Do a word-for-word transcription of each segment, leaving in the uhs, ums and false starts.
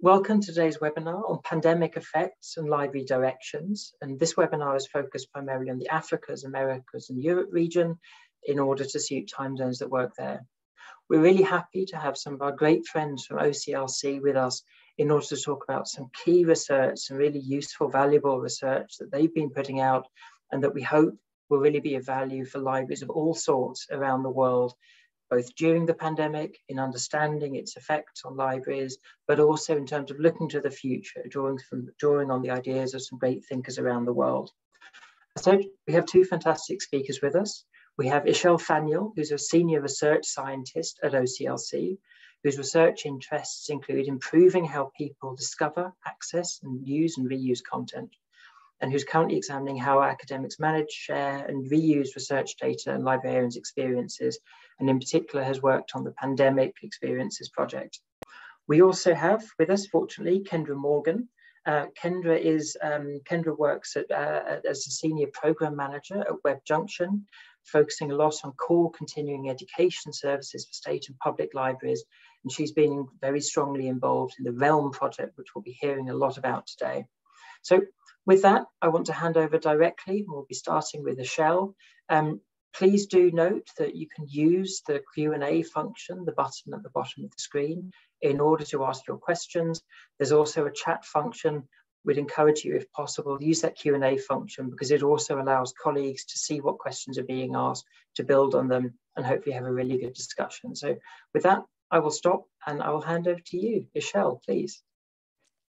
Welcome to today's webinar on pandemic effects and library directions. And this webinar is focused primarily on the Africas, Americas and Europe region in order to suit time zones that work there. We're really happy to have some of our great friends from O C L C with us in order to talk about some key research, some really useful, valuable research that they've been putting out and that we hope will really be of value for libraries of all sorts around the world, both during the pandemic, in understanding its effects on libraries, but also in terms of looking to the future, drawing, from, drawing on the ideas of some great thinkers around the world. So we have two fantastic speakers with us. We have Ixchel Faniel, who's a senior research scientist at O C L C, whose research interests include improving how people discover, access, and use and reuse content, and who's currently examining how academics manage, share, and reuse research data and librarians' experiences, and in particular has worked on the Pandemic Experiences Project. We also have with us, fortunately, Kendra Morgan. Uh, Kendra, is, um, Kendra works at, uh, as a senior program manager at Web Junction, focusing a lot on core continuing education services for state and public libraries, and she's been very strongly involved in the Realm project, which we'll be hearing a lot about today. So, with that, I want to hand over directly. We'll be starting with Ixchel. Um, please do note that you can use the Q and A function, the button at the bottom of the screen, in order to ask your questions. There's also a chat function. We'd encourage you, if possible, use that Q and A function because it also allows colleagues to see what questions are being asked, to build on them, and hopefully have a really good discussion. So with that, I will stop and I will hand over to you, Ixchel, please.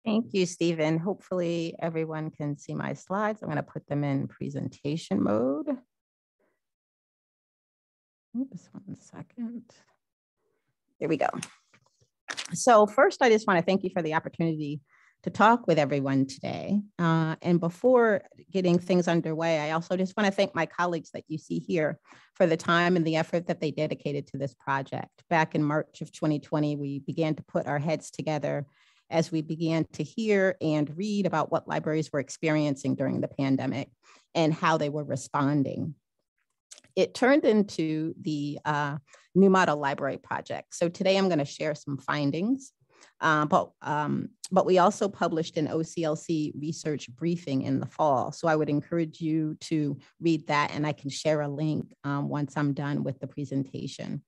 Thank you, Stephen. Hopefully everyone can see my slides. I'm going to put them in presentation mode. Oops, one second. There we go. So first, I just want to thank you for the opportunity to talk with everyone today. Uh, and before getting things underway, I also just want to thank my colleagues that you see here for the time and the effort that they dedicated to this project. Back in March of twenty twenty, we began to put our heads together as we began to hear and read about what libraries were experiencing during the pandemic and how they were responding. It turned into the uh, New Model Library Project. So today I'm gonna share some findings, uh, but, um, but we also published an O C L C research briefing in the fall. So I would encourage you to read that, and I can share a link um, once I'm done with the presentation.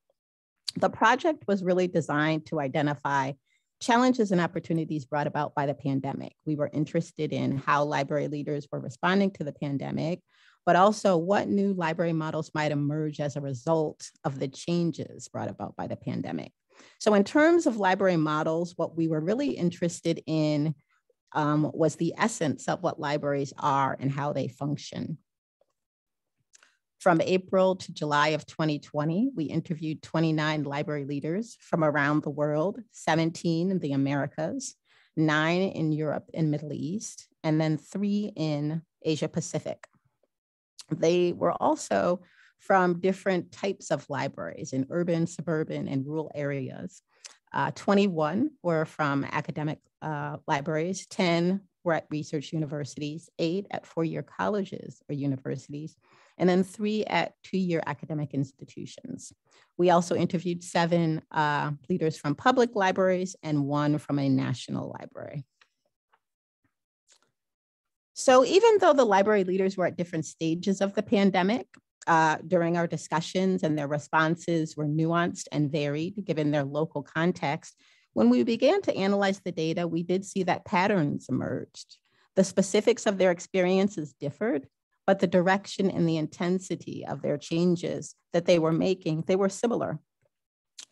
The project was really designed to identify challenges and opportunities brought about by the pandemic. We were interested in how library leaders were responding to the pandemic, but also what new library models might emerge as a result of the changes brought about by the pandemic. So in terms of library models, what we were really interested in um, was the essence of what libraries are and how they function. From April to July of twenty twenty, we interviewed twenty-nine library leaders from around the world, seventeen in the Americas, nine in Europe and Middle East, and then three in Asia Pacific. They were also from different types of libraries in urban, suburban, and rural areas. Uh, twenty-one were from academic uh, libraries, ten were at research universities, eight at four-year colleges or universities, and then three at two-year academic institutions. We also interviewed seven uh, leaders from public libraries and one from a national library. So even though the library leaders were at different stages of the pandemic, uh, during our discussions and their responses were nuanced and varied given their local context, when we began to analyze the data, we did see that patterns emerged. The specifics of their experiences differed, but the direction and the intensity of their changes that they were making, they were similar.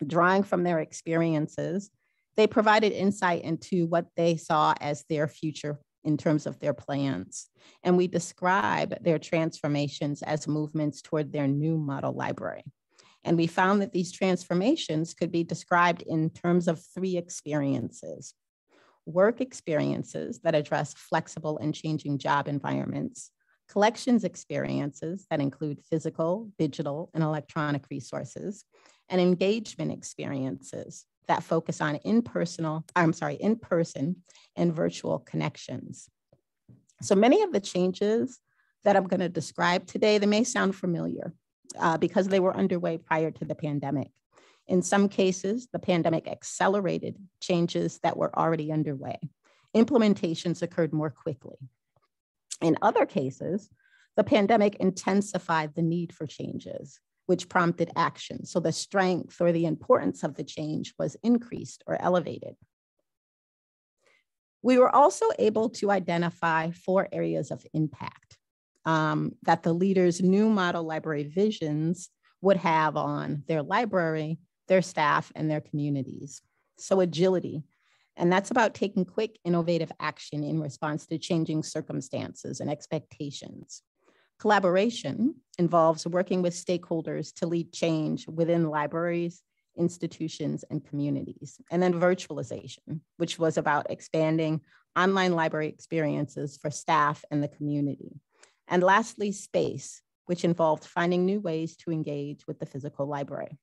Drawing from their experiences, they provided insight into what they saw as their future in terms of their plans. And we describe their transformations as movements toward their new model library. And we found that these transformations could be described in terms of three experiences: work experiences that address flexible and changing job environments, collections experiences that include physical, digital, and electronic resources, and engagement experiences that focus on in-personal, I'm sorry, in-person and virtual connections. So many of the changes that I'm going to describe today, they may sound familiar. Uh, because they were underway prior to the pandemic. In some cases, the pandemic accelerated changes that were already underway. Implementations occurred more quickly. In other cases, the pandemic intensified the need for changes, which prompted action. So the strength or the importance of the change was increased or elevated. We were also able to identify four areas of impact um, that the leaders' new model library visions would have on their library, their staff, and their communities. So agility, and that's about taking quick, innovative action in response to changing circumstances and expectations. Collaboration involves working with stakeholders to lead change within libraries, institutions, and communities. And then virtualization, which was about expanding online library experiences for staff and the community. And lastly, space, which involved finding new ways to engage with the physical library.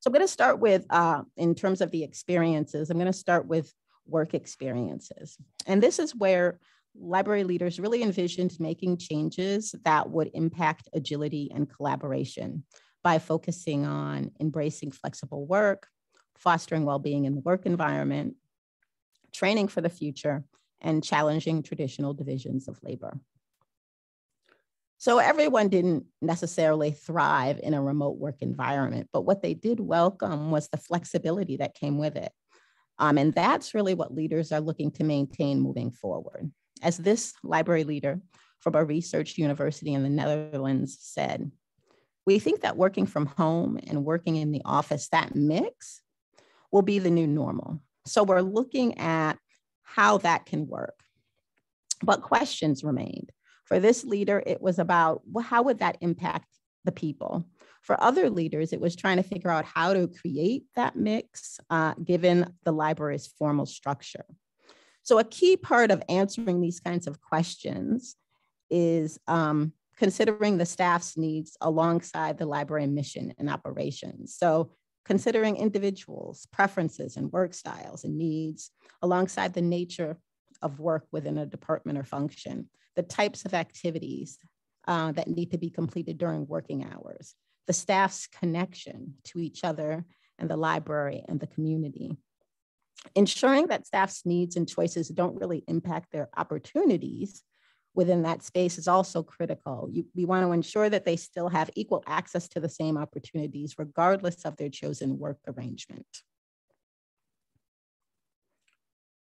So I'm going to start with, uh, in terms of the experiences, I'm going to start with work experiences. And this is where library leaders really envisioned making changes that would impact agility and collaboration by focusing on embracing flexible work, fostering well-being in the work environment, training for the future, and challenging traditional divisions of labor. So everyone didn't necessarily thrive in a remote work environment, but what they did welcome was the flexibility that came with it. Um, and that's really what leaders are looking to maintain moving forward. As this library leader from a research university in the Netherlands said, "We think that working from home and working in the office, that mix will be the new normal. So we're looking at how that can work." But questions remained. For this leader, it was about, well, how would that impact the people? For other leaders, it was trying to figure out how to create that mix uh, given the library's formal structure. So a key part of answering these kinds of questions is um, considering the staff's needs alongside the library mission and operations. So considering individuals' preferences and work styles and needs alongside the nature of work within a department or function, the types of activities uh, that need to be completed during working hours, the staff's connection to each other and the library and the community. Ensuring that staff's needs and choices don't really impact their opportunities within that space is also critical. You, we want to ensure that they still have equal access to the same opportunities regardless of their chosen work arrangement.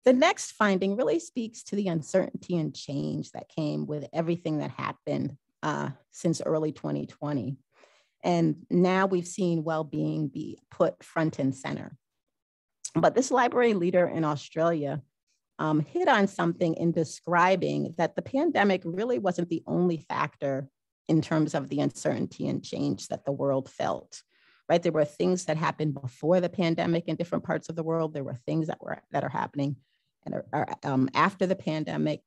The next finding really speaks to the uncertainty and change that came with everything that happened uh, since early twenty twenty. And now we've seen well-being be put front and center. But this library leader in Australia um, hit on something in describing that the pandemic really wasn't the only factor in terms of the uncertainty and change that the world felt. Right, there were things that happened before the pandemic in different parts of the world. There were things that were that are happening and are, are, um, after the pandemic.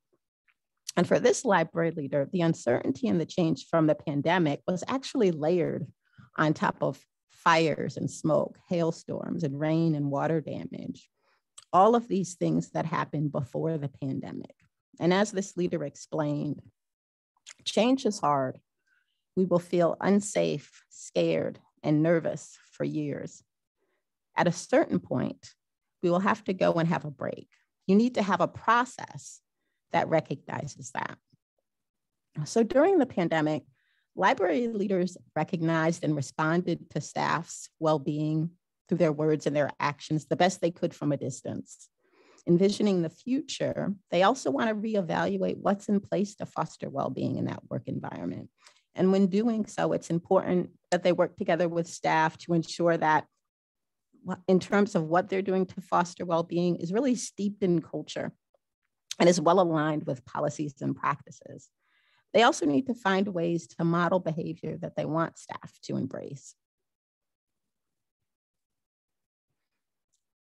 And for this library leader, the uncertainty and the change from the pandemic was actually layered on top of fires and smoke, hailstorms and rain and water damage, all of these things that happened before the pandemic. And as this leader explained, change is hard. We will feel unsafe, scared, and nervous for years. At a certain point, we will have to go and have a break. You need to have a process that recognizes that. So during the pandemic, library leaders recognized and responded to staff's well-being through their words and their actions the best they could from a distance. Envisioning the future, they also want to reevaluate what's in place to foster well-being in that work environment. And when doing so, it's important that they work together with staff to ensure that in terms of what they're doing to foster well-being is really steeped in culture and is well aligned with policies and practices. They also need to find ways to model behavior that they want staff to embrace.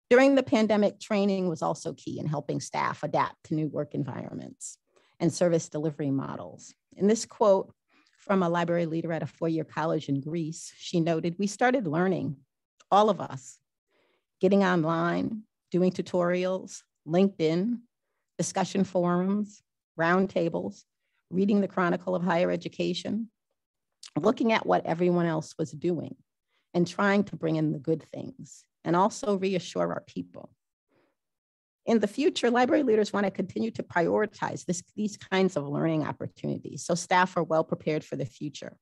During the pandemic, training was also key in helping staff adapt to new work environments and service delivery models. In this quote from a library leader at a four-year college in Greece, she noted, "We started learning, all of us, getting online, doing tutorials, LinkedIn, discussion forums, roundtables, reading the Chronicle of Higher Education, looking at what everyone else was doing and trying to bring in the good things, and also reassure our people. In the future, library leaders want to continue to prioritize this, these kinds of learning opportunities, so staff are well prepared for the future.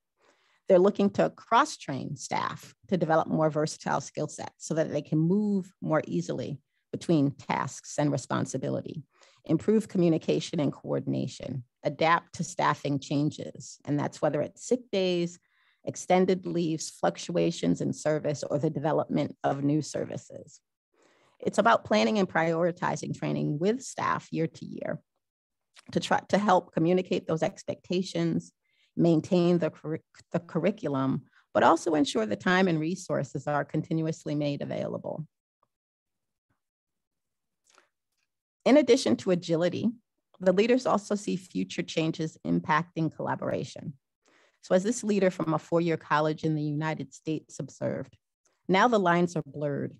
They're looking to cross-train staff to develop more versatile skill sets so that they can move more easily between tasks and responsibility, improve communication and coordination, adapt to staffing changes, and that's whether it's sick days, extended leaves, fluctuations in service, or the development of new services. It's about planning and prioritizing training with staff year to year to try to help communicate those expectations, maintain the, curric the curriculum, but also ensure the time and resources are continuously made available. In addition to agility, the leaders also see future changes impacting collaboration. So as this leader from a four-year college in the United States observed, now the lines are blurred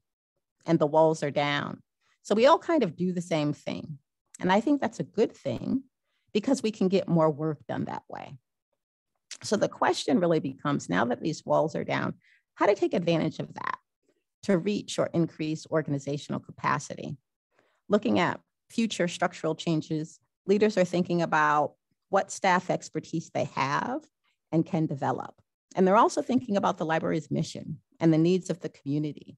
and the walls are down. So we all kind of do the same thing. And I think that's a good thing because we can get more work done that way. So the question really becomes, now that these walls are down, how to take advantage of that to reach or increase organizational capacity. Looking at future structural changes, leaders are thinking about what staff expertise they have and can develop. And they're also thinking about the library's mission and the needs of the community.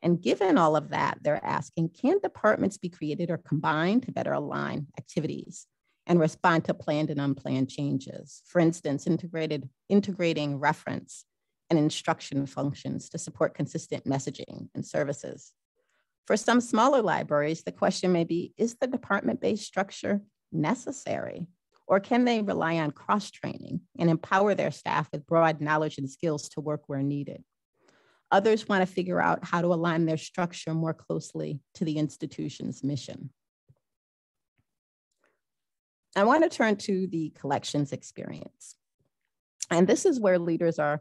And given all of that, they're asking, can departments be created or combined to better align activities and respond to planned and unplanned changes? For instance, integrated, integrating reference and instruction functions to support consistent messaging and services. For some smaller libraries, the question may be, is the department-based structure necessary? Or can they rely on cross-training and empower their staff with broad knowledge and skills to work where needed? Others want to figure out how to align their structure more closely to the institution's mission. I want to turn to the collections experience. And this is where leaders are,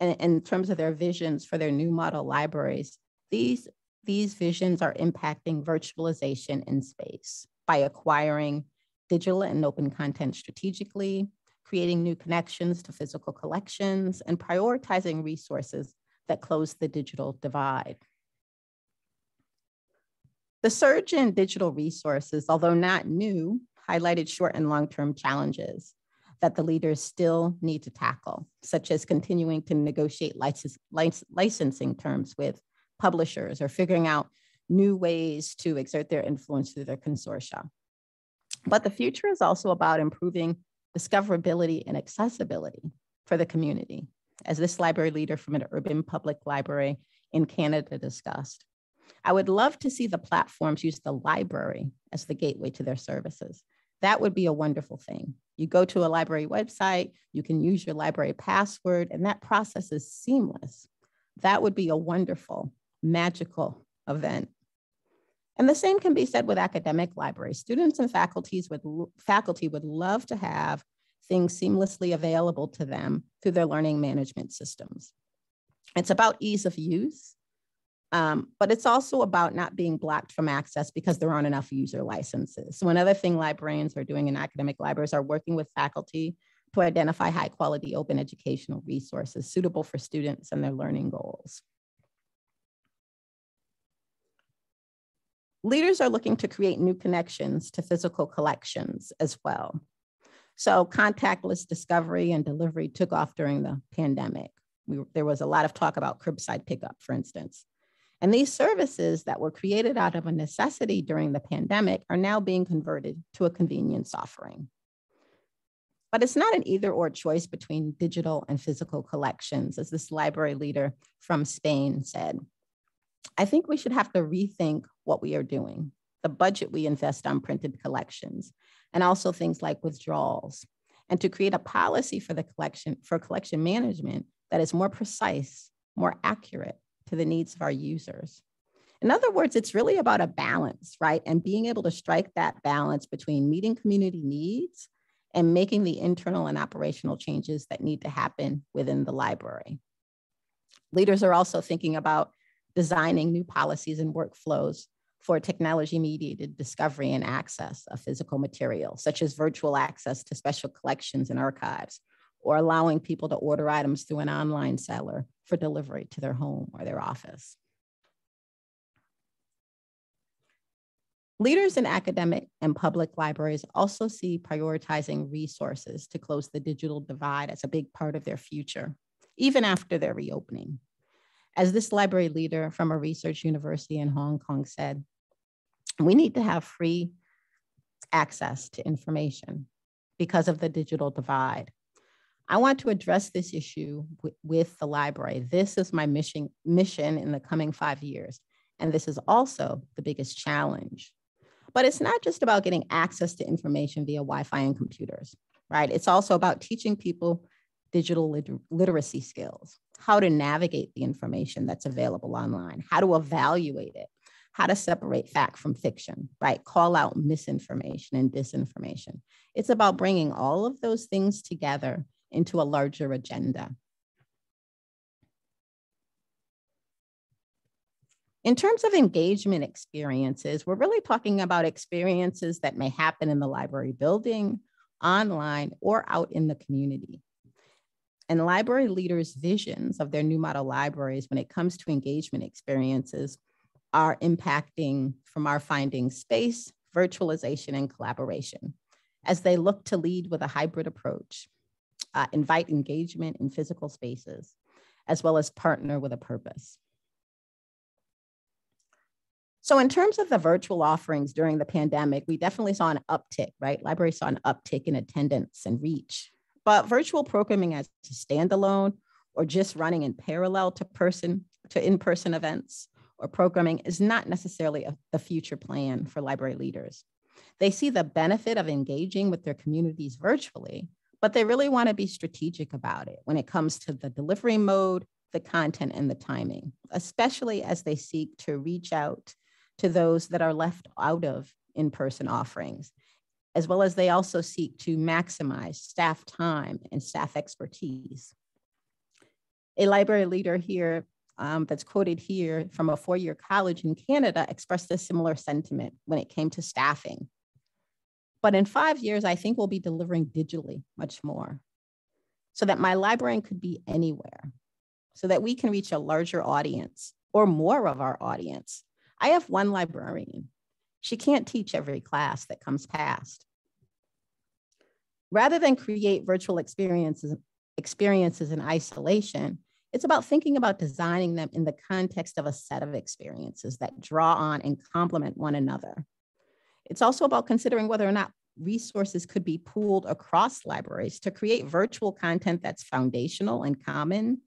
in, in terms of their visions for their new model libraries, these These visions are impacting virtualization in space by acquiring digital and open content strategically, creating new connections to physical collections, and prioritizing resources that close the digital divide. The surge in digital resources, although not new, highlighted short and long-term challenges that the leaders still need to tackle, such as continuing to negotiate license, license, licensing terms with publishers or figuring out new ways to exert their influence through their consortia. But the future is also about improving discoverability and accessibility for the community, as this library leader from an urban public library in Canada discussed. I would love to see the platforms use the library as the gateway to their services. That would be a wonderful thing. You go to a library website, you can use your library password, and that process is seamless. That would be a wonderful magical event. And the same can be said with academic libraries. Students and faculties would, faculty would love to have things seamlessly available to them through their learning management systems. It's about ease of use, um, but it's also about not being blocked from access because there aren't enough user licenses. So another thing librarians are doing in academic libraries are working with faculty to identify high quality open educational resources suitable for students and their learning goals. Leaders are looking to create new connections to physical collections as well. So contactless discovery and delivery took off during the pandemic. We, there was a lot of talk about curbside pickup, for instance. And these services that were created out of a necessity during the pandemic are now being converted to a convenience offering. But it's not an either-or choice between digital and physical collections, as this library leader from Spain said. I think we should have to rethink what we are doing, the budget we invest on printed collections, and also things like withdrawals, and to create a policy for the collection, for collection management that is more precise, more accurate to the needs of our users. In other words, it's really about a balance, right? And being able to strike that balance between meeting community needs and making the internal and operational changes that need to happen within the library. Leaders are also thinking about designing new policies and workflows for technology-mediated discovery and access of physical material, such as virtual access to special collections and archives, or allowing people to order items through an online seller for delivery to their home or their office. Leaders in academic and public libraries also see prioritizing resources to close the digital divide as a big part of their future, even after their reopening. As this library leader from a research university in Hong Kong said, we need to have free access to information because of the digital divide. I want to address this issue with the library. This is my mission, mission in the coming five years. And this is also the biggest challenge. But it's not just about getting access to information via Wi-Fi and computers, right? It's also about teaching people digital liter- literacy skills, how to navigate the information that's available online, how to evaluate it, how to separate fact from fiction, right? Call out misinformation and disinformation. It's about bringing all of those things together into a larger agenda. In terms of engagement experiences, we're really talking about experiences that may happen in the library building, online, or out in the community. And library leaders' visions of their new model libraries when it comes to engagement experiences are impacting, from our findings, space, virtualization, and collaboration as they look to lead with a hybrid approach, uh, invite engagement in physical spaces, as well as partner with a purpose. So in terms of the virtual offerings during the pandemic, we definitely saw an uptick, right? Libraries saw an uptick in attendance and reach, but virtual programming as a standalone or just running in parallel to person to in-person events or programming is not necessarily a, the future plan for library leaders. They see the benefit of engaging with their communities virtually, but they really want to be strategic about it when it comes to the delivery mode, the content, and the timing, especially as they seek to reach out to those that are left out of in-person offerings, as well as they also seek to maximize staff time and staff expertise. A library leader here um, that's quoted here from a four-year college in Canada expressed a similar sentiment when it came to staffing. But in five years, I think we'll be delivering digitally much more so that my librarian could be anywhere, so that we can reach a larger audience or more of our audience. I have one librarian. She can't teach every class that comes past. Rather than create virtual experiences, experiences in isolation, it's about thinking about designing them in the context of a set of experiences that draw on and complement one another. It's also about considering whether or not resources could be pooled across libraries to create virtual content that's foundational and common,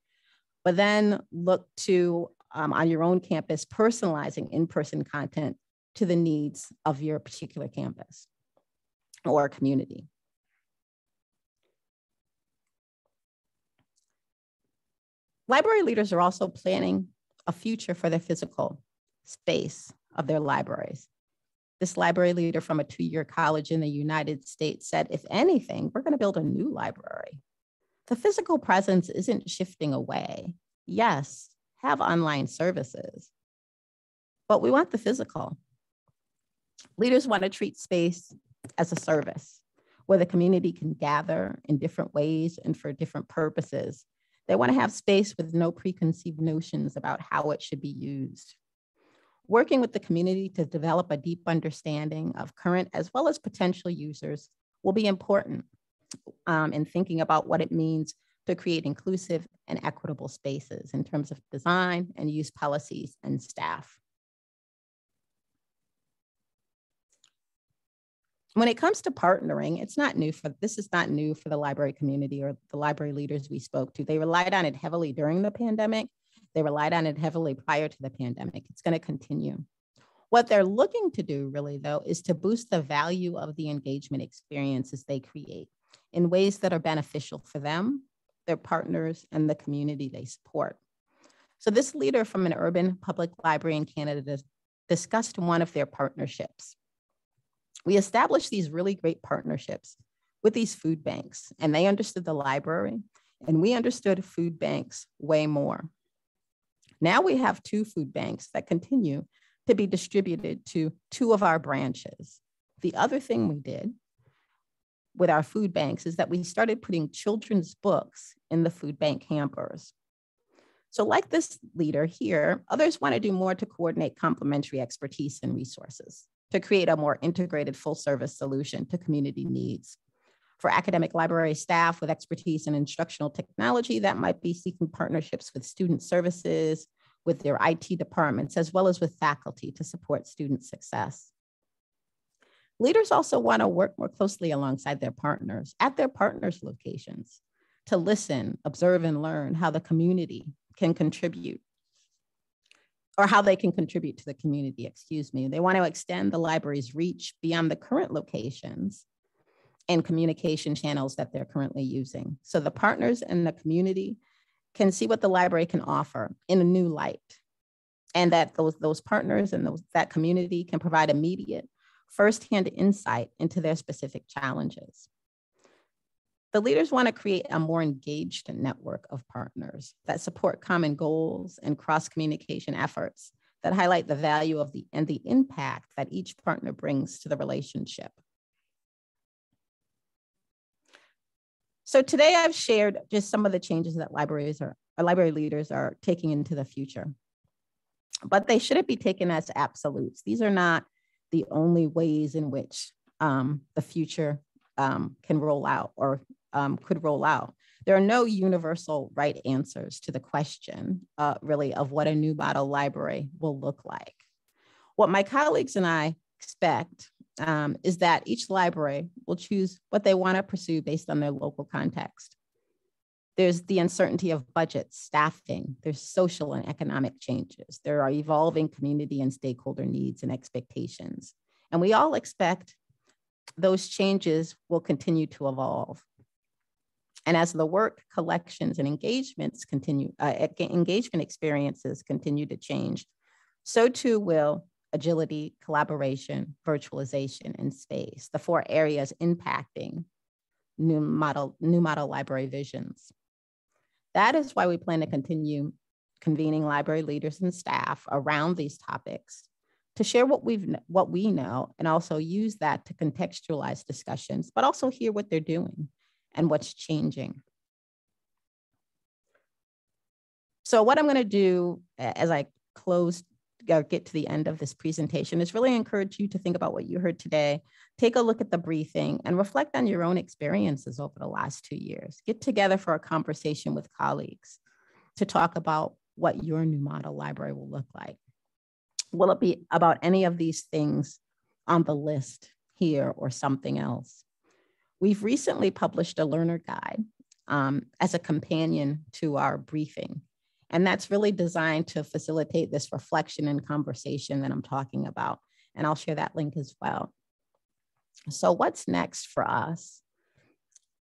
but then look to Um, on your own campus, personalizing in-person content to the needs of your particular campus or community. Library leaders are also planning a future for the physical space of their libraries. This library leader from a two-year college in the United States said, if anything, we're going to build a new library. The physical presence isn't shifting away. Yes, have online services, but we want the physical. Leaders want to treat space as a service where the community can gather in different ways and for different purposes. They want to have space with no preconceived notions about how it should be used. Working with the community to develop a deep understanding of current as well as potential users will be important um, in thinking about what it means to create inclusive and equitable spaces in terms of design and use policies and staff. When it comes to partnering, it's not new for, this is not new for the library community or the library leaders we spoke to. They relied on it heavily during the pandemic. They relied on it heavily prior to the pandemic. It's going to continue. What they're looking to do really though is to boost the value of the engagement experiences they create in ways that are beneficial for them, their partners, and the community they support. So this leader from an urban public library in Canada discussed one of their partnerships. We established these really great partnerships with these food banks, and they understood the library, and we understood food banks way more. Now we have two food banks that continue to be distributed to two of our branches. The other thing we did with our food banks is that we started putting children's books in the food bank hampers. So like this leader here, others want to do more to coordinate complementary expertise and resources to create a more integrated full service solution to community needs. For academic library staff with expertise in instructional technology, that might be seeking partnerships with student services, with their I T departments, as well as with faculty to support student success. Leaders also want to work more closely alongside their partners at their partners' locations to listen, observe, and learn how the community can contribute, or how they can contribute to the community, excuse me. They want to extend the library's reach beyond the current locations and communication channels that they're currently using. So the partners and the community can see what the library can offer in a new light, and that those, those partners and those, that community can provide immediate firsthand insight into their specific challenges. The leaders want to create a more engaged network of partners that support common goals and cross-communication efforts that highlight the value of the and the impact that each partner brings to the relationship. So today I've shared just some of the changes that libraries are, or library leaders are taking into the future, but they shouldn't be taken as absolutes. These are not the only ways in which um, the future um, can roll out or um, could roll out. There are no universal right answers to the question uh, really of what a new model library will look like. What my colleagues and I expect Um, is that each library will choose what they want to pursue based on their local context. There's the uncertainty of budget, staffing, there's social and economic changes, there are evolving community and stakeholder needs and expectations. And we all expect those changes will continue to evolve. And as the work, collections, and engagements continue, uh, engagement experiences continue to change, so too will agility, collaboration, virtualization, and space, the four areas impacting new model, new model library visions. That is why we plan to continue convening library leaders and staff around these topics to share what, we've, what we know and also use that to contextualize discussions, but also hear what they're doing and what's changing. So what I'm gonna do as I close or get to the end of this presentation is really encourage you to think about what you heard today, take a look at the briefing, and reflect on your own experiences over the last two years. Get together for a conversation with colleagues to talk about what your new model library will look like. Will it be about any of these things on the list here or something else? We've recently published a learner guide um, as a companion to our briefing. And that's really designed to facilitate this reflection and conversation that I'm talking about. And I'll share that link as well. So what's next for us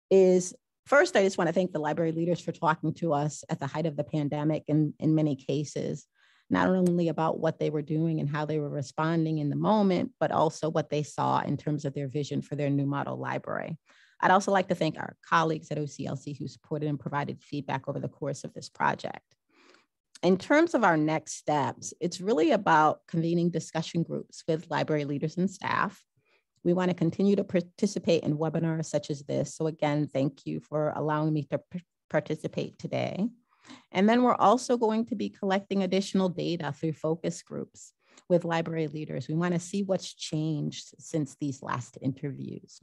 is, first, I just want to thank the library leaders for talking to us at the height of the pandemic and in many cases, not only about what they were doing and how they were responding in the moment, but also what they saw in terms of their vision for their new model library. I'd also like to thank our colleagues at O C L C who supported and provided feedback over the course of this project. In terms of our next steps, it's really about convening discussion groups with library leaders and staff. We want to continue to participate in webinars such as this. So again, thank you for allowing me to participate today. And then we're also going to be collecting additional data through focus groups with library leaders. We want to see what's changed since these last interviews.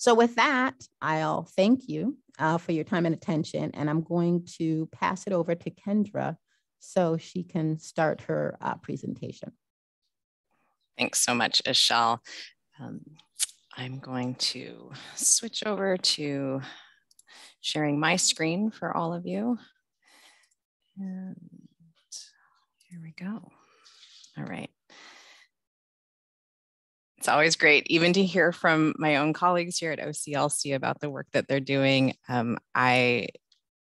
So with that, I'll thank you uh, for your time and attention, and I'm going to pass it over to Kendra so she can start her uh, presentation. Thanks so much, Ixchel. Um, I'm going to switch over to sharing my screen for all of you. And here we go. All right. It's always great even to hear from my own colleagues here at O C L C about the work that they're doing. Um, I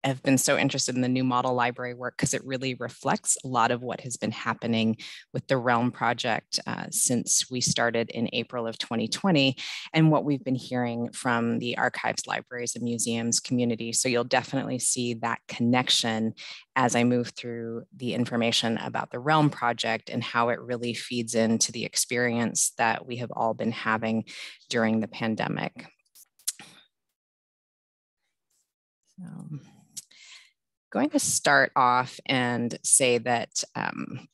have been so interested in the new model library work because it really reflects a lot of what has been happening with the Realm project uh, since we started in April of twenty twenty and what we've been hearing from the archives, libraries, and museums community. So you'll definitely see that connection as I move through the information about the Realm project and how it really feeds into the experience that we have all been having during the pandemic. So, going to start off and say that um,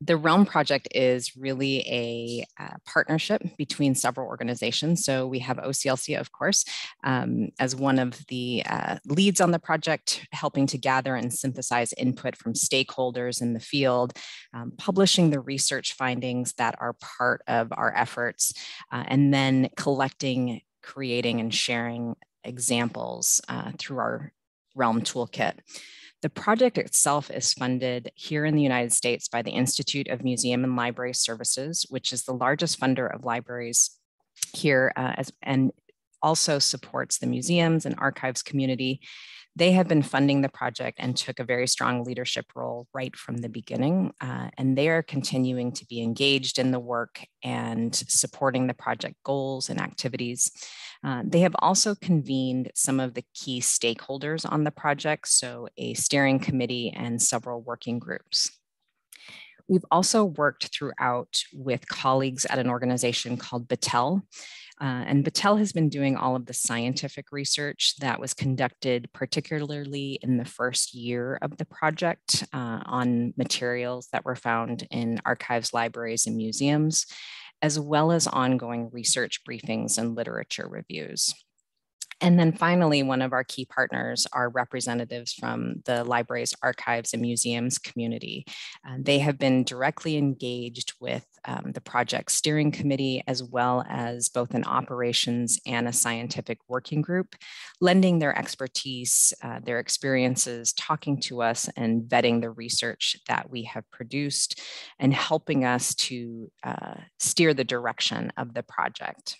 the Realm project is really a uh, partnership between several organizations. So we have O C L C, of course, um, as one of the uh, leads on the project, helping to gather and synthesize input from stakeholders in the field, um, publishing the research findings that are part of our efforts, uh, and then collecting, creating, and sharing examples uh, through our Realm toolkit. The project itself is funded here in the United States by the Institute of Museum and Library Services, which is the largest funder of libraries here uh, as, and also supports the museums and archives community. They have been funding the project and took a very strong leadership role right from the beginning, uh, and they are continuing to be engaged in the work and supporting the project goals and activities. Uh, they have also convened some of the key stakeholders on the project, so a steering committee and several working groups. We've also worked throughout with colleagues at an organization called Battelle. Uh, and Battelle has been doing all of the scientific research that was conducted, particularly in the first year of the project, uh, on materials that were found in archives, libraries, and museums, as well as ongoing research briefings and literature reviews. And then finally, one of our key partners are representatives from the libraries, archives, and museums community. Uh, they have been directly engaged with um, the project steering committee, as well as both an operations and a scientific working group, lending their expertise, uh, their experiences, talking to us and vetting the research that we have produced and helping us to uh, steer the direction of the project.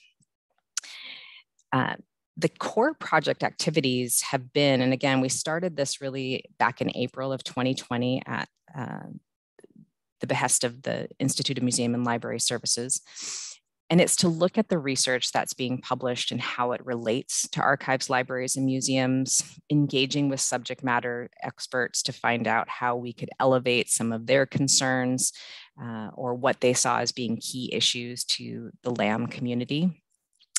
Uh, The core project activities have been, and again, we started this really back in April of twenty twenty at uh, the behest of the Institute of Museum and Library Services. And it's to look at the research that's being published and how it relates to archives, libraries, and museums, engaging with subject matter experts to find out how we could elevate some of their concerns uh, or what they saw as being key issues to the LAM community.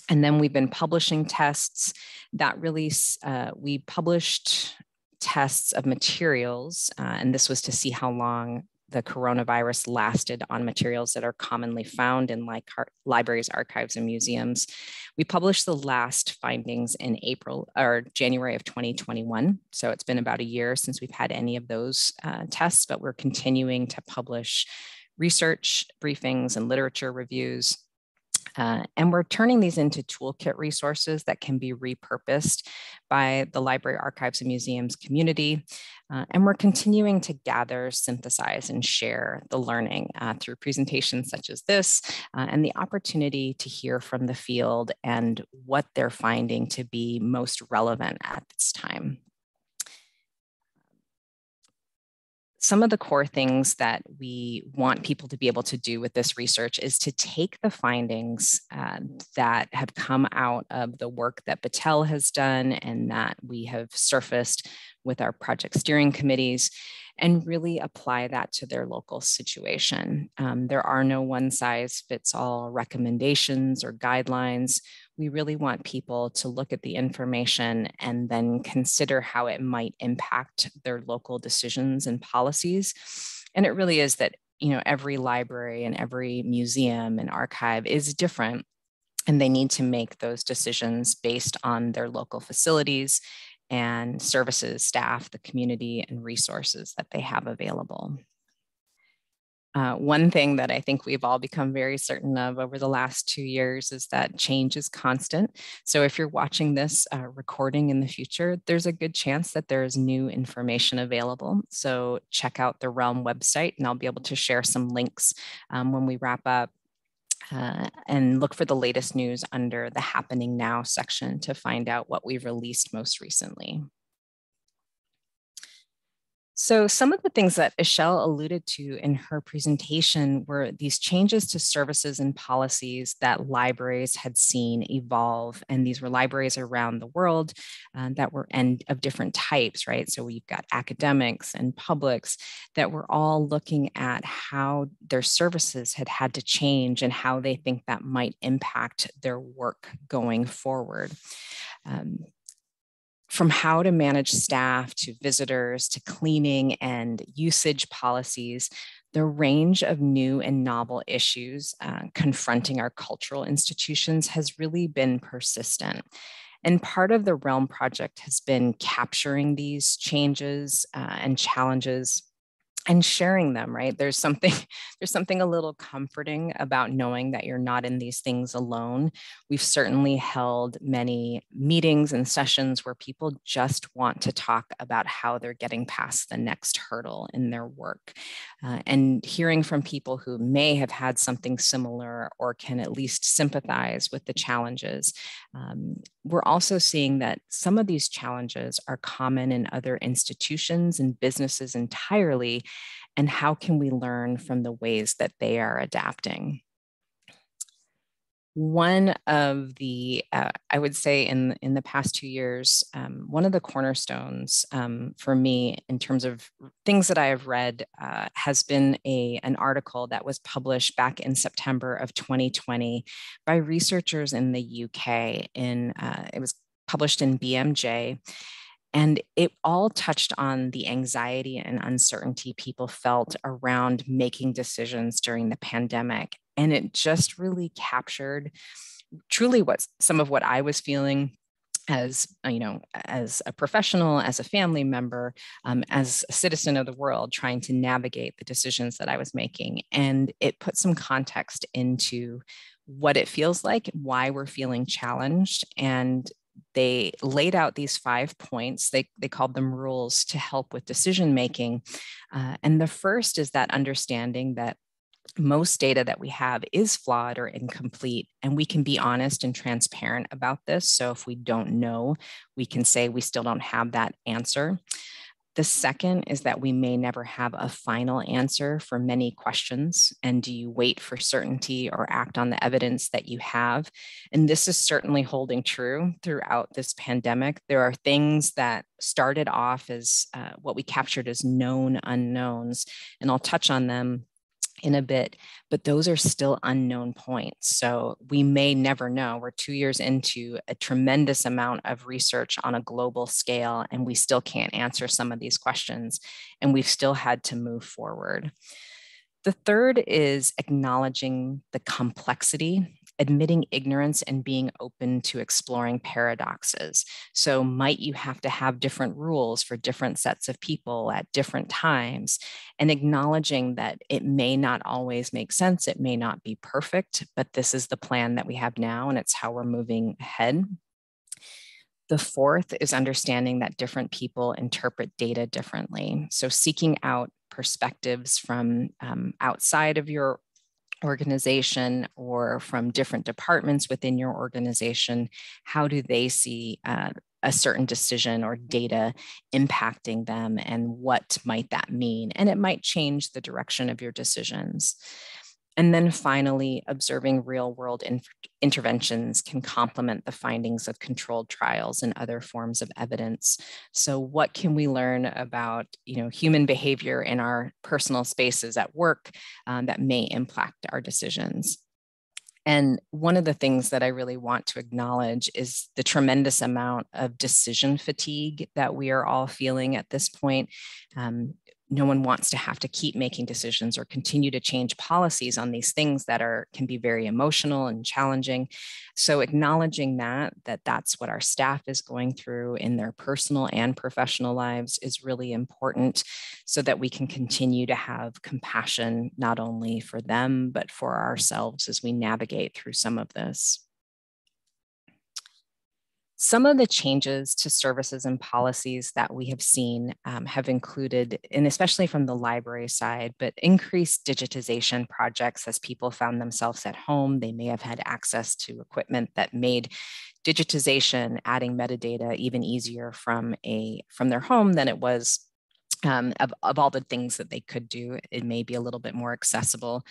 And then we've been publishing tests that really, uh, we published tests of materials, uh, and this was to see how long the coronavirus lasted on materials that are commonly found in like libraries, archives, and museums. We published the last findings in April or January of twenty twenty-one. So it's been about a year since we've had any of those uh, tests, but we're continuing to publish research briefings and literature reviews. Uh, and we're turning these into toolkit resources that can be repurposed by the library, archives, and museums community. Uh, and we're continuing to gather, synthesize, and share the learning uh, through presentations such as this, uh, and the opportunity to hear from the field and what they're finding to be most relevant at this time. Some of the core things that we want people to be able to do with this research is to take the findings uh, that have come out of the work that Battelle has done and that we have surfaced with our project steering committees and really apply that to their local situation. Um, there are no one size fits all recommendations or guidelines. We really want people to look at the information and then consider how it might impact their local decisions and policies. And it really is that, you know, every library and every museum and archive is different, and they need to make those decisions based on their local facilities and services, staff, the community, and resources that they have available. Uh, one thing that I think we've all become very certain of over the last two years is that change is constant. So if you're watching this uh, recording in the future, there's a good chance that there is new information available. So check out the Realm website, and I'll be able to share some links um, when we wrap up, uh, and look for the latest news under the Happening Now section to find out what we've released most recently. So some of the things that Ixchel alluded to in her presentation were these changes to services and policies that libraries had seen evolve. And these were libraries around the world um, that were and of different types, right? So we've got academics and publics that were all looking at how their services had had to change and how they think that might impact their work going forward. Um, From how to manage staff to visitors to cleaning and usage policies, the range of new and novel issues uh, confronting our cultural institutions has really been persistent. And part of the Realm project has been capturing these changes uh, and challenges and sharing them, right? There's something, there's something a little comforting about knowing that you're not in these things alone. We've certainly held many meetings and sessions where people just want to talk about how they're getting past the next hurdle in their work. Uh, and hearing from people who may have had something similar or can at least sympathize with the challenges. Um, we're also seeing that some of these challenges are common in other institutions and businesses entirely. And how can we learn from the ways that they are adapting? One of the, uh, I would say in, in the past two years, um, one of the cornerstones um, for me in terms of things that I have read uh, has been a, an article that was published back in September of twenty twenty by researchers in the U K. In, uh, it was published in B M J. And it all touched on the anxiety and uncertainty people felt around making decisions during the pandemic. And it just really captured truly what some of what I was feeling as, you know, as a professional, as a family member, um, as a citizen of the world, trying to navigate the decisions that I was making. And it put some context into what it feels like, why we're feeling challenged, and they laid out these five points. They, they called them rules to help with decision-making. Uh, and the first is that understanding that most data that we have is flawed or incomplete, and we can be honest and transparent about this. So if we don't know, we can say we still don't have that answer. The second is that we may never have a final answer for many questions. And do you wait for certainty or act on the evidence that you have? And this is certainly holding true throughout this pandemic. There are things that started off as uh, what we captured as known unknowns, and I'll touch on them in a bit, but those are still unknown points. So we may never know. We're two years into a tremendous amount of research on a global scale, and we still can't answer some of these questions, and we've still had to move forward. The third is acknowledging the complexity, admitting ignorance, and being open to exploring paradoxes. So might you have to have different rules for different sets of people at different times, and acknowledging that it may not always make sense, it may not be perfect, but this is the plan that we have now, and it's how we're moving ahead. The fourth is understanding that different people interpret data differently. So seeking out perspectives from um, outside of your organization or from different departments within your organization, how do they see uh, a certain decision or data impacting them, and what might that mean? And it might change the direction of your decisions. And then finally, observing real world interventions can complement the findings of controlled trials and other forms of evidence. So what can we learn about, you know, human behavior in our personal spaces at work um, that may impact our decisions? And one of the things that I really want to acknowledge is the tremendous amount of decision fatigue that we are all feeling at this point. Um, No one wants to have to keep making decisions or continue to change policies on these things that are can be very emotional and challenging. So acknowledging that, that that's what our staff is going through in their personal and professional lives is really important, so that we can continue to have compassion, not only for them, but for ourselves as we navigate through some of this. Some of the changes to services and policies that we have seen um, have included, and especially from the library side, but increased digitization projects as people found themselves at home. They may have had access to equipment that made digitization, adding metadata, even easier from, a, from their home than it was um, of, of all the things that they could do, it may be a little bit more accessible.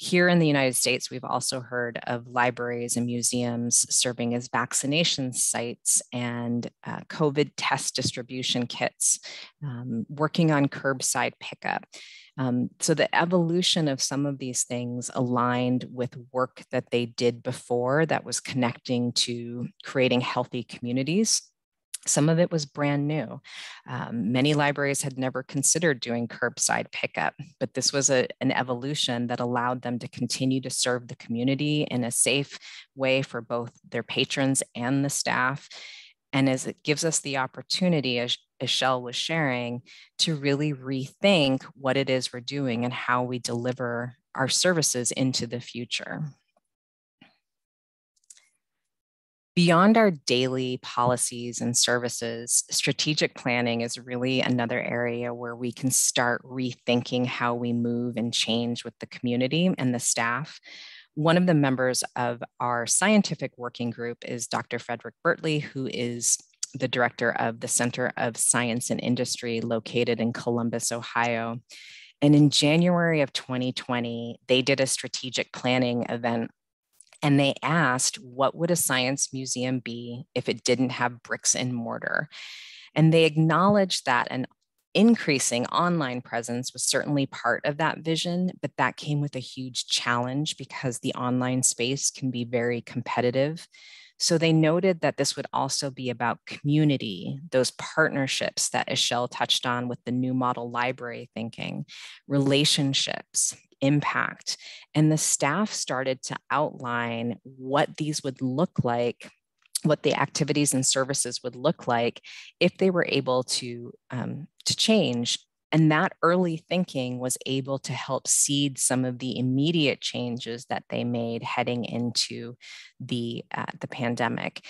Here in the United States, we've also heard of libraries and museums serving as vaccination sites and uh, COVID test distribution kits, um, working on curbside pickup. Um, so the evolution of some of these things aligned with work that they did before that was connecting to creating healthy communities. Some of it was brand new. Um, many libraries had never considered doing curbside pickup, but this was a, an evolution that allowed them to continue to serve the community in a safe way for both their patrons and the staff. And as it gives us the opportunity, as Ixchel was sharing, to really rethink what it is we're doing and how we deliver our services into the future. Beyond our daily policies and services, strategic planning is really another area where we can start rethinking how we move and change with the community and the staff. One of the members of our scientific working group is Doctor Frederick Bertley, who is the director of the Center of Science and Industry located in Columbus, Ohio. And in January of twenty twenty, they did a strategic planning event. And they asked, what would a science museum be if it didn't have bricks and mortar? And they acknowledged that an increasing online presence was certainly part of that vision, but that came with a huge challenge because the online space can be very competitive. So they noted that this would also be about community, those partnerships that Ixchel touched on with the new model library thinking, relationships, impact. And the staff started to outline what these would look like, what the activities and services would look like if they were able to, um, to change. And that early thinking was able to help seed some of the immediate changes that they made heading into the, uh, the pandemic.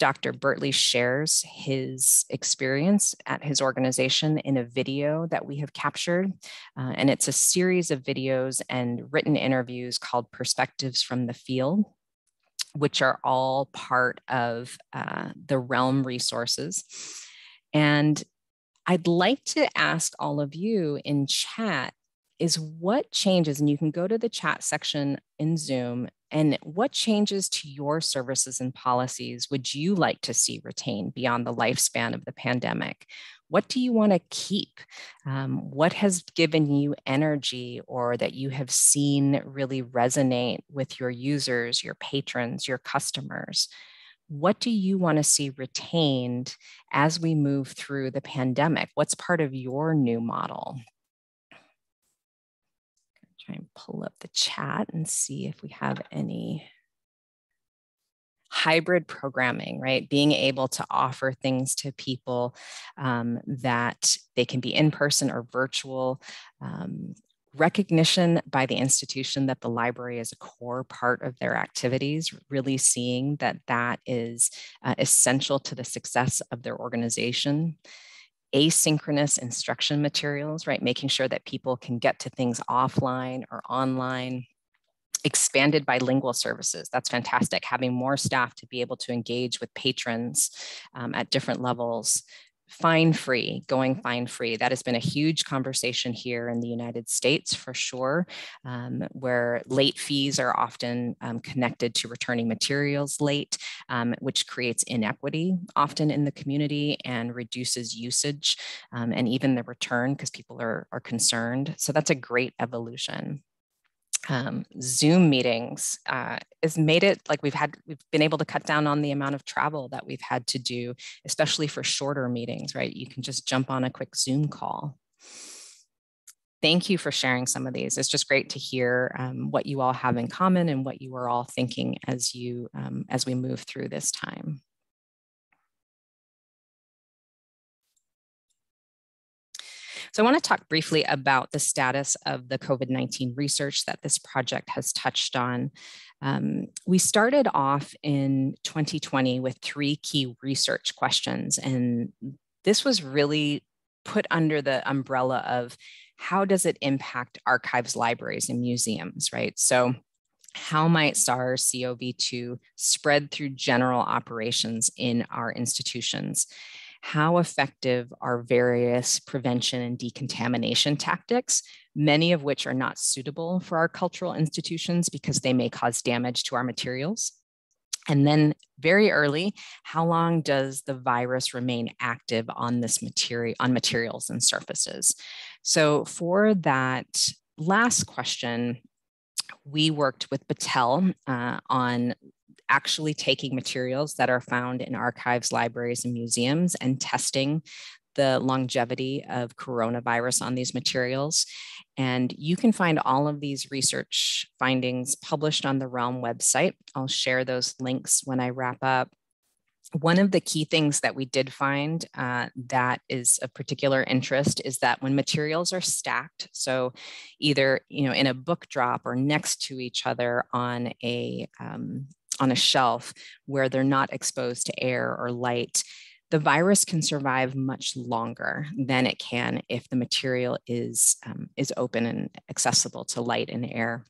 Doctor Bertley shares his experience at his organization in a video that we have captured. Uh, and it's a series of videos and written interviews called Perspectives from the Field, which are all part of uh, the Realm resources. And I'd like to ask all of you in chat is what changes, and you can go to the chat section in Zoom, and what changes to your services and policies would you like to see retained beyond the lifespan of the pandemic? What do you want to keep? Um, what has given you energy or that you have seen really resonate with your users, your patrons, your customers? What do you want to see retained as we move through the pandemic? What's part of your new model? I'm gonna try and pull up the chat and see if we have any. Hybrid programming, right? Being able to offer things to people um, that they can be in person or virtual. Um, Recognition by the institution that the library is a core part of their activities, really seeing that that is uh, essential to the success of their organization. Asynchronous instruction materials, right? Making sure that people can get to things offline or online. Expanded bilingual services, that's fantastic. Having more staff to be able to engage with patrons um, at different levels. Fine-free, going fine-free. That has been a huge conversation here in the United States for sure, um, where late fees are often um, connected to returning materials late, um, which creates inequity often in the community and reduces usage um, and even the return because people are, are concerned. So that's a great evolution. Um, Zoom meetings uh, has made it like we've had, we've been able to cut down on the amount of travel that we've had to do, especially for shorter meetings, right? You can just jump on a quick Zoom call. Thank you for sharing some of these. It's just great to hear um, what you all have in common and what you are all thinking as you, um, as we move through this time. So I want to talk briefly about the status of the COVID nineteen research that this project has touched on. Um, we started off in twenty twenty with three key research questions, and this was really put under the umbrella of how does it impact archives, libraries, and museums, right? So how might SARS C O V two spread through general operations in our institutions? how effective are various prevention and decontamination tactics, many of which are not suitable for our cultural institutions because they may cause damage to our materials. And then very early, how long does the virus remain active on this material, on materials and surfaces? So for that last question, we worked with Battelle uh, on actually taking materials that are found in archives, libraries, and museums and testing the longevity of coronavirus on these materials. And you can find all of these research findings published on the Realm website. I'll share those links when I wrap up. One of the key things that we did find uh, that is of particular interest is that when materials are stacked, so either you know in a book drop or next to each other on a, um, on a shelf where they're not exposed to air or light, the virus can survive much longer than it can if the material is, um, is open and accessible to light and air.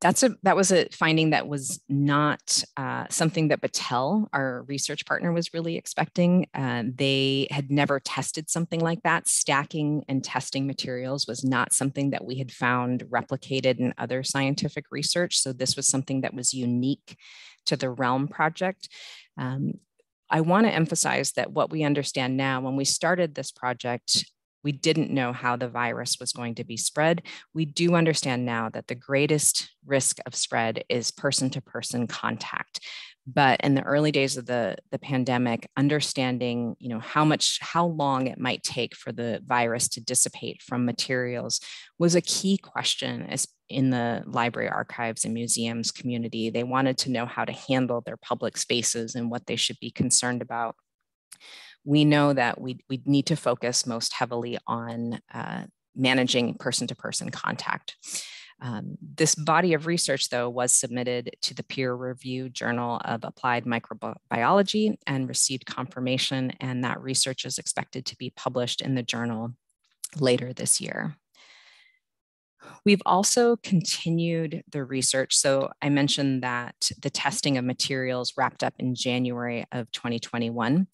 That's a, that was a finding that was not uh, something that Battelle, our research partner, was really expecting. Uh, they had never tested something like that. Stacking and testing materials was not something that we had found replicated in other scientific research. So this was something that was unique to the Realm project. Um, I want to emphasize that what we understand now, when we started this project, we didn't know how the virus was going to be spread. We do understand now that the greatest risk of spread is person-to-person contact. But in the early days of the, the pandemic, understanding you know, how much, how long it might take for the virus to dissipate from materials was a key question as in the library, archives, and museums community. They wanted to know how to handle their public spaces and what they should be concerned about. We know that we we need to focus most heavily on uh, managing person-to-person contact. Um, this body of research, though, was submitted to the peer-reviewed Journal of Applied Microbiology and received confirmation, and that research is expected to be published in the journal later this year. We've also continued the research. So I mentioned that the testing of materials wrapped up in January of twenty twenty-one.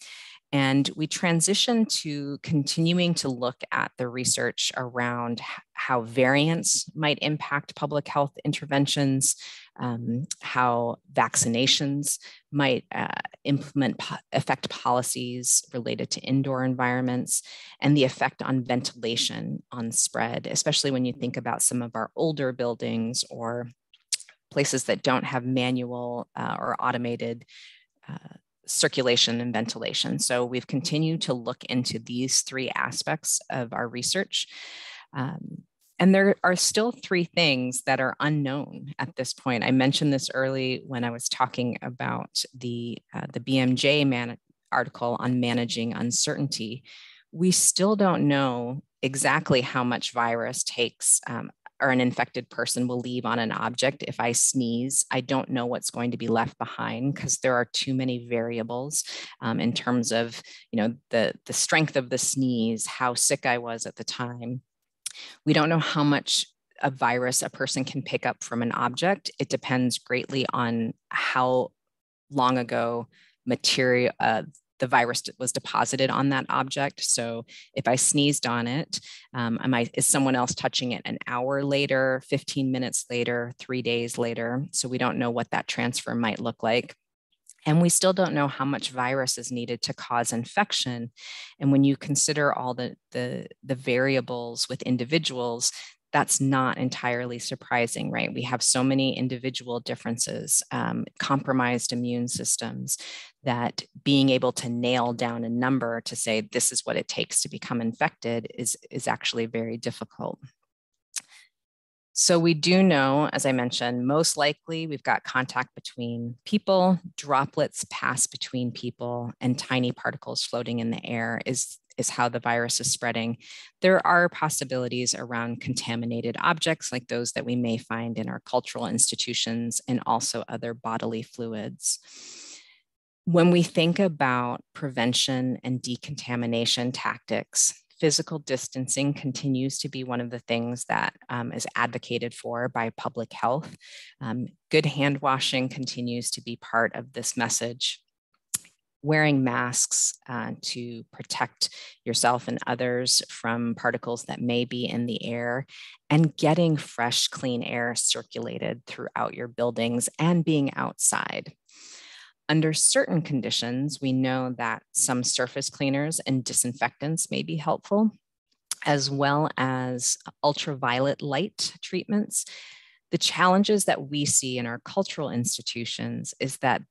And we transitioned to continuing to look at the research around how variants might impact public health interventions, um, how vaccinations might uh, implement po- affect policies related to indoor environments, and the effect on ventilation on spread, especially when you think about some of our older buildings or places that don't have manual uh, or automated uh, circulation and ventilation. So we've continued to look into these three aspects of our research. Um, and there are still three things that are unknown at this point. I mentioned this early when I was talking about the, uh, the B M J man- article on managing uncertainty. We still don't know exactly how much virus takes um, or an infected person will leave on an object. If I sneeze, I don't know what's going to be left behind because there are too many variables um, in terms of you know, the, the strength of the sneeze, how sick I was at the time. We don't know how much a virus a person can pick up from an object. It depends greatly on how long ago material, uh, the virus was deposited on that object. So if I sneezed on it, um, am I, is someone else touching it an hour later, fifteen minutes later, three days later? So we don't know what that transfer might look like. And we still don't know how much virus is needed to cause infection. And when you consider all the, the, the variables with individuals, that's not entirely surprising, right? We have so many individual differences, um, compromised immune systems, that being able to nail down a number to say, this is what it takes to become infected is, is actually very difficult. So we do know, as I mentioned, most likely we've got contact between people, droplets pass between people, and tiny particles floating in the air is is how the virus is spreading. There are possibilities around contaminated objects like those that we may find in our cultural institutions and also other bodily fluids. When we think about prevention and decontamination tactics, physical distancing continues to be one of the things that um, is advocated for by public health. Um, good hand washing continues to be part of this message. wearing masks uh, to protect yourself and others from particles that may be in the air, and getting fresh, clean air circulated throughout your buildings and being outside. Under certain conditions, we know that some surface cleaners and disinfectants may be helpful, as well as ultraviolet light treatments. The challenges that we see in our cultural institutions is that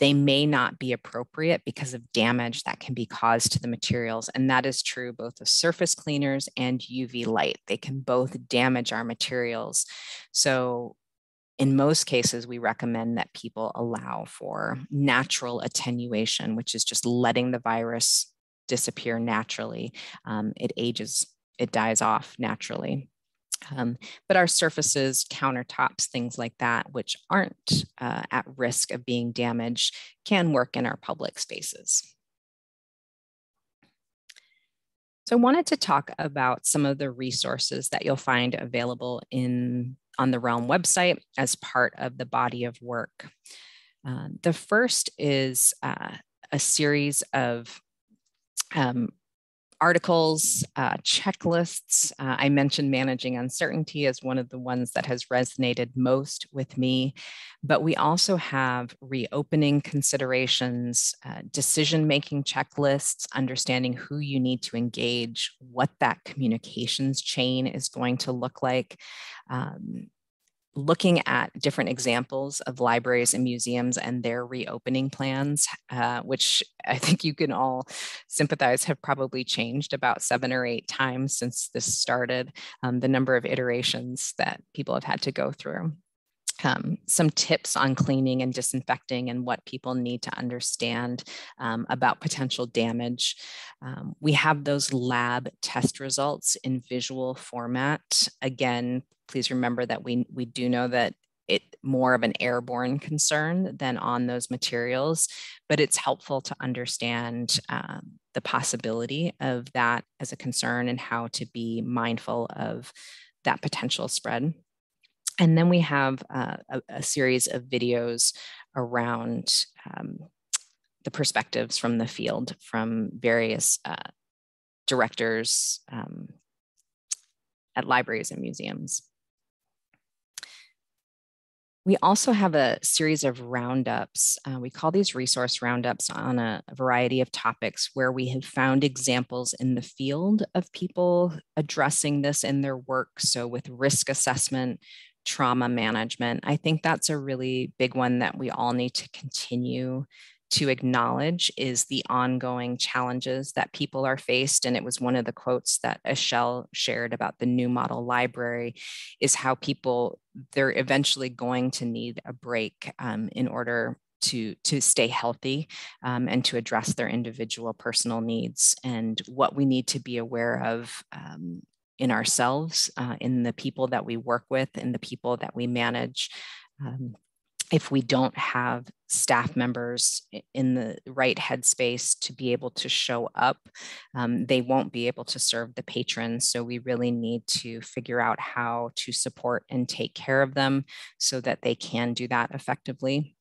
they may not be appropriate because of damage that can be caused to the materials. And that is true both of surface cleaners and U V light. They can both damage our materials. So in most cases, we recommend that people allow for natural attenuation, which is just letting the virus disappear naturally. Um, it ages, it dies off naturally. Um, but our surfaces, countertops, things like that, which aren't uh, at risk of being damaged, can work in our public spaces. So I wanted to talk about some of the resources that you'll find available in on the Realm website as part of the body of work. Uh, the first is uh, a series of um, articles, uh, checklists. Uh, I mentioned managing uncertainty as one of the ones that has resonated most with me, but we also have reopening considerations, uh, decision-making checklists, understanding who you need to engage, what that communications chain is going to look like, um, looking at different examples of libraries and museums and their reopening plans, uh, which I think you can all sympathize have probably changed about seven or eight times since this started, um, the number of iterations that people have had to go through. Um, some tips on cleaning and disinfecting and what people need to understand um, about potential damage. Um, we have those lab test results in visual format. Again, please remember that we, we do know that it's more of an airborne concern than on those materials, but it's helpful to understand um, the possibility of that as a concern and how to be mindful of that potential spread. And then we have uh, a, a series of videos around um, the perspectives from the field, from various uh, directors um, at libraries and museums. We also have a series of roundups. Uh, we call these resource roundups on a variety of topics where we have found examples in the field of people addressing this in their work. So with risk assessment, trauma management. I think that's a really big one that we all need to continue to acknowledge is the ongoing challenges that people are faced. And it was one of the quotes that Ixchel shared about the new model library is how people, they're eventually going to need a break um, in order to, to stay healthy um, and to address their individual personal needs and what we need to be aware of um, in ourselves, uh, in the people that we work with, in the people that we manage. Um, if we don't have staff members in the right headspace to be able to show up, um, they won't be able to serve the patrons. So we really need to figure out how to support and take care of them so that they can do that effectively.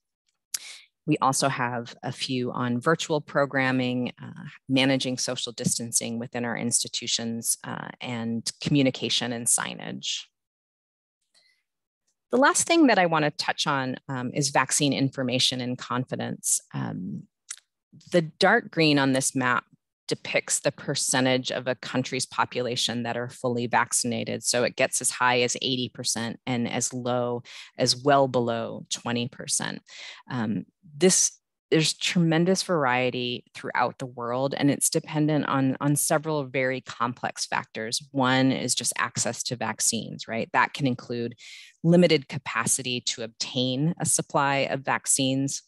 We also have a few on virtual programming, uh, managing social distancing within our institutions, uh, and communication and signage. The last thing that I want to touch on um, is vaccine information and confidence. Um, the dark green on this map depicts the percentage of a country's population that are fully vaccinated. So it gets as high as eighty percent and as low as well below twenty percent. Um, this, there's tremendous variety throughout the world, and it's dependent on, on several very complex factors. One is just access to vaccines, right? That can include limited capacity to obtain a supply of vaccines.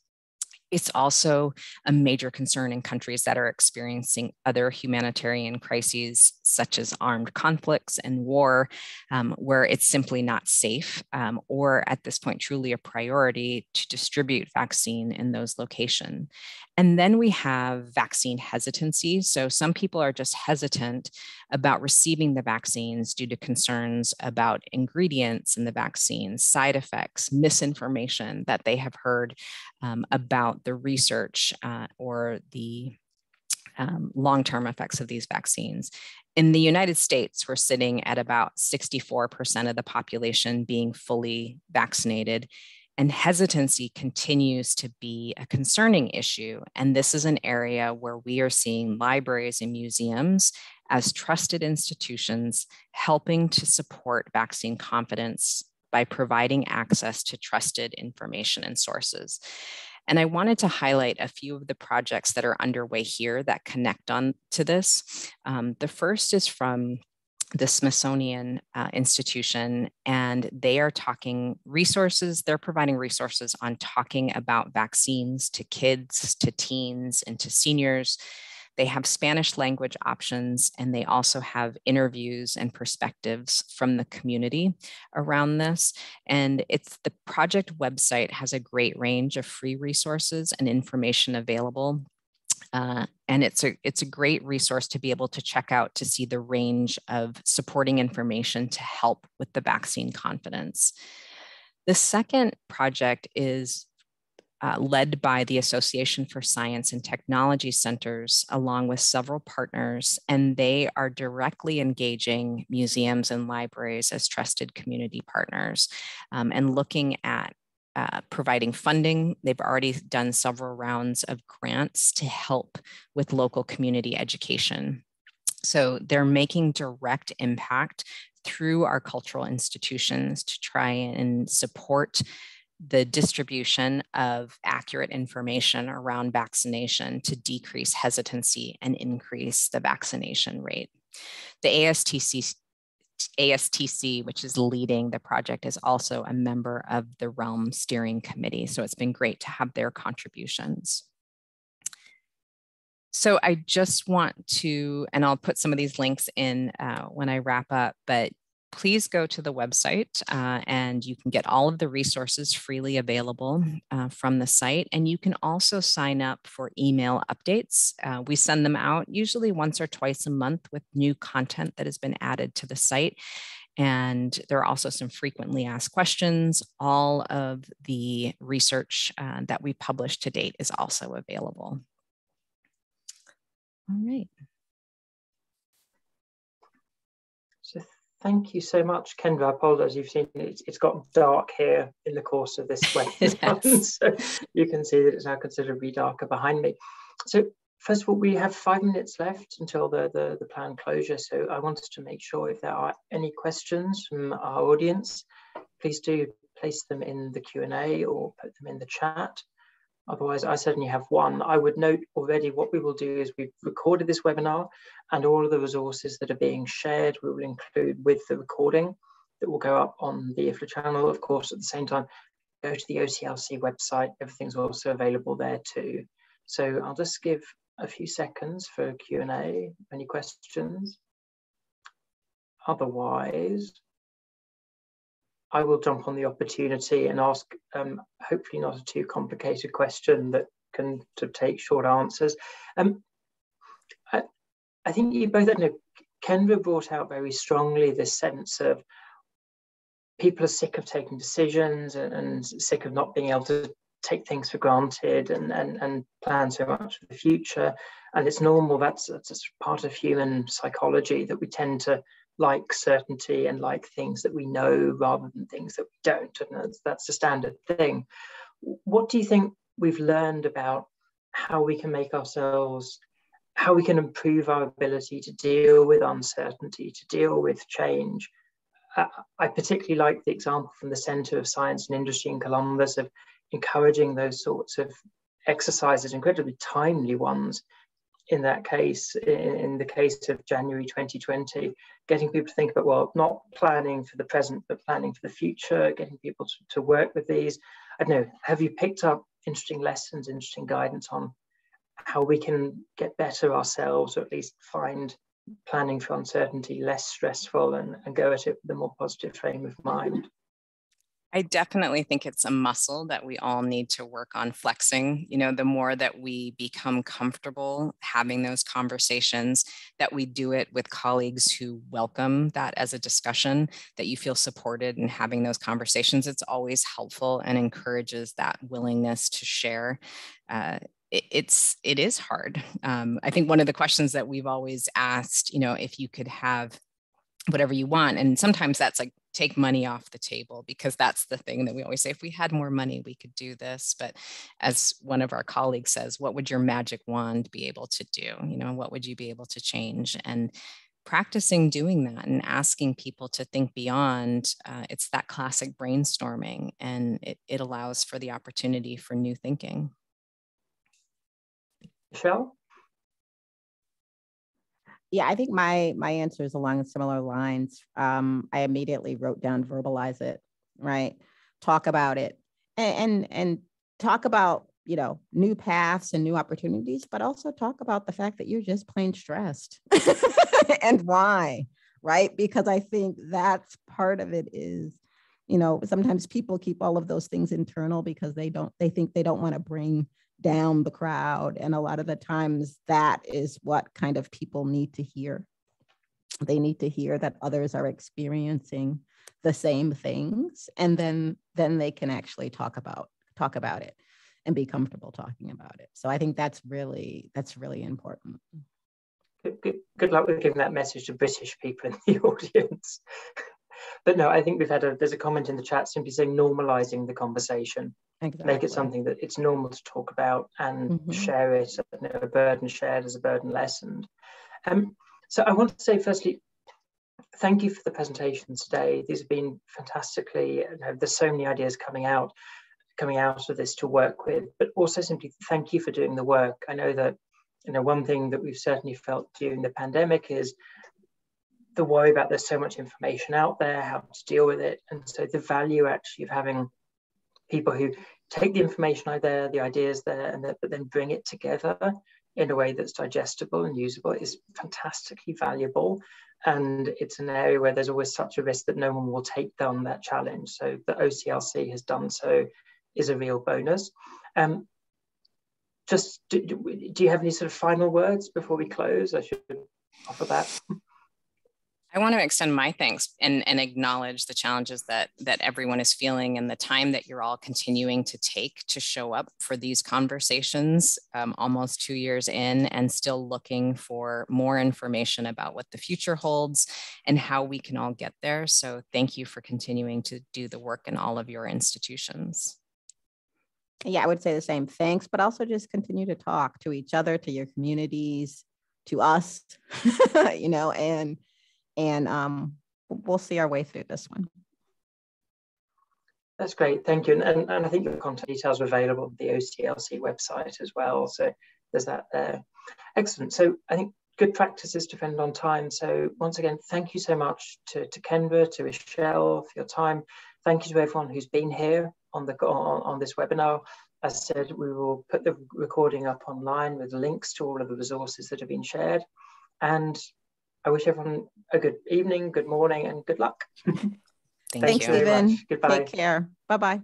It's also a major concern in countries that are experiencing other humanitarian crises, such as armed conflicts and war, um, where it's simply not safe um, or at this point truly a priority to distribute vaccine in those locations. And then we have vaccine hesitancy. So some people are just hesitant about receiving the vaccines due to concerns about ingredients in the vaccines, side effects, misinformation that they have heard um, about the research uh, or the um, long-term effects of these vaccines. In the United States, we're sitting at about sixty-four percent of the population being fully vaccinated, and hesitancy continues to be a concerning issue. And this is an area where we are seeing libraries and museums as trusted institutions helping to support vaccine confidence by providing access to trusted information and sources. And I wanted to highlight a few of the projects that are underway here that connect on to this. Um, the first is from the Smithsonian uh, Institution, and they are talking resources, they're providing resources on talking about vaccines to kids, to teens, and to seniors. They have Spanish language options, and they also have interviews and perspectives from the community around this. And it's the project website has a great range of free resources and information available. Uh, and it's a, it's a great resource to be able to check out to see the range of supporting information to help with the vaccine confidence. The second project is uh, led by the Association for Science and Technology Centers, along with several partners, and they are directly engaging museums and libraries as trusted community partners um, and looking at Uh, providing funding. They've already done several rounds of grants to help with local community education. So they're making direct impact through our cultural institutions to try and support the distribution of accurate information around vaccination to decrease hesitancy and increase the vaccination rate. The A S T C A S T C, which is leading the project, is also a member of the Realm Steering Committee. So it's been great to have their contributions. So I just want to, and I'll put some of these links in uh, when I wrap up, but please go to the website uh, and you can get all of the resources freely available uh, from the site. And you can also sign up for email updates. Uh, we send them out usually once or twice a month with new content that has been added to the site. And there are also some frequently asked questions. All of the research uh, that we published to date is also available. All right. Thank you so much, Kendra. I apologize, you've seen it, it's gotten dark here in the course of this webinar, so you can see that it's now considerably darker behind me. So first of all, we have five minutes left until the, the, the planned closure. So I wanted to make sure if there are any questions from our audience, please do place them in the Q and A or put them in the chat. Otherwise, I certainly have one. I would note already what we will do is we've recorded this webinar, and all of the resources that are being shared we will include with the recording that will go up on the I F L A channel. Of course, at the same time, go to the O C L C website. Everything's also available there too. So I'll just give a few seconds for Q and A. Any questions? Otherwise, I will jump on the opportunity and ask, um, hopefully not a too complicated question that can to take short answers. Um, I, I think you both, I know, Kendra brought out very strongly this sense of people are sick of taking decisions and, and sick of not being able to take things for granted and, and, and plan so much for the future. And it's normal, that's, that's part of human psychology, that we tend to like certainty and like things that we know rather than things that we don't, and that's, that's the standard thing. What do you think we've learned about how we can make ourselves, how we can improve our ability to deal with uncertainty, to deal with change? Uh, I particularly like the example from the Center of Science and Industry in Columbus of encouraging those sorts of exercises, incredibly timely ones, in that case, in the case of January twenty twenty, getting people to think about, well, not planning for the present, but planning for the future, getting people to, to work with these. I don't know, have you picked up interesting lessons, interesting guidance on how we can get better ourselves, or at least find planning for uncertainty less stressful and, and go at it with a more positive frame of mind? I definitely think it's a muscle that we all need to work on flexing. You know, the more that we become comfortable having those conversations, that we do it with colleagues who welcome that as a discussion, that you feel supported in having those conversations, it's always helpful and encourages that willingness to share. Uh, it, it's, it is hard. Um, I think one of the questions that we've always asked, you know, if you could have whatever you want, and sometimes that's like, take money off the table, because that's the thing that we always say, if we had more money, we could do this. But as one of our colleagues says, what would your magic wand be able to do? You know, what would you be able to change? And practicing doing that and asking people to think beyond, uh, it's that classic brainstorming, and it, it allows for the opportunity for new thinking. Michelle? Yeah, I think my my answer is along similar lines. Um, I immediately wrote down verbalize it, right? Talk about it, and, and and talk about, you know, new paths and new opportunities, but also talk about the fact that you're just plain stressed and why, right? Because I think that's part of it is, you know, sometimes people keep all of those things internal because they don't they think they don't want to bring down the crowd. And a lot of the times that is what kind of people need to hear. They need to hear that others are experiencing the same things. And then, then they can actually talk about, talk about it and be comfortable talking about it. So I think that's really, that's really important. Good, good, good luck with giving that message to British people in the audience. But no, I think we've had a, there's a comment in the chat simply saying normalizing the conversation. Exactly. Make it something that it's normal to talk about and mm-hmm. share it. You know, a burden shared is a burden lessened. Um, so I want to say firstly, thank you for the presentations today. These have been fantastically, you know, there's so many ideas coming out, coming out of this to work with, but also simply thank you for doing the work. I know that, you know, one thing that we've certainly felt during the pandemic is the worry about there's so much information out there, how to deal with it. And so the value actually of having people who take the information out there, the ideas there, and that, but then bring it together in a way that's digestible and usable is fantastically valuable. And it's an area where there's always such a risk that no one will take on that challenge. So the O C L C has done so is a real bonus. Um, just, do, do you have any sort of final words before we close? I should offer that. I want to extend my thanks and, and acknowledge the challenges that, that everyone is feeling and the time that you're all continuing to take to show up for these conversations, um, almost two years in and still looking for more information about what the future holds and how we can all get there. So thank you for continuing to do the work in all of your institutions. Yeah, I would say the same. Thanks, but also just continue to talk to each other, to your communities, to us, you know, and And um, we'll see our way through this one. That's great, thank you. And, and, and I think your contact details are available on the O C L C website as well. So there's that there. Excellent, so I think good practices depend on time. So once again, thank you so much to, to Kendra, to Ixchel for your time. Thank you to everyone who's been here on, the, on, on this webinar. As said, we will put the recording up online with links to all of the resources that have been shared. And I wish everyone a good evening, good morning, and good luck. Thank Thanks, you. Stephen. Goodbye. Take care. Bye-bye.